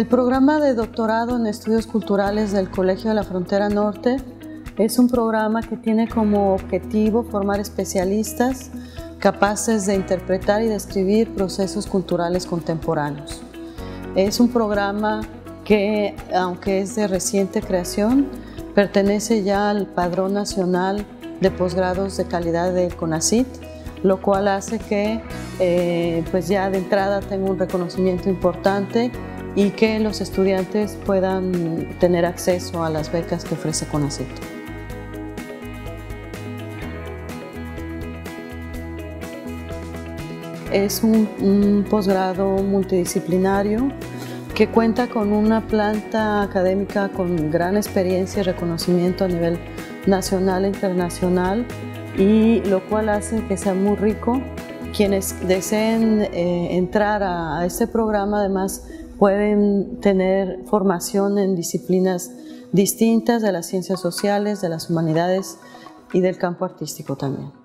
El programa de doctorado en estudios culturales del Colegio de la Frontera Norte es un programa que tiene como objetivo formar especialistas capaces de interpretar y describir procesos culturales contemporáneos. Es un programa que, aunque es de reciente creación, pertenece ya al Padrón Nacional de Posgrados de Calidad del CONACYT, lo cual hace que pues ya de entrada tenga un reconocimiento importante y que los estudiantes puedan tener acceso a las becas que ofrece CONACYT. Es un posgrado multidisciplinario que cuenta con una planta académica con gran experiencia y reconocimiento a nivel nacional e internacional, y lo cual hace que sea muy rico. Quienes deseen entrar a este programa además pueden tener formación en disciplinas distintas de las ciencias sociales, de las humanidades y del campo artístico también.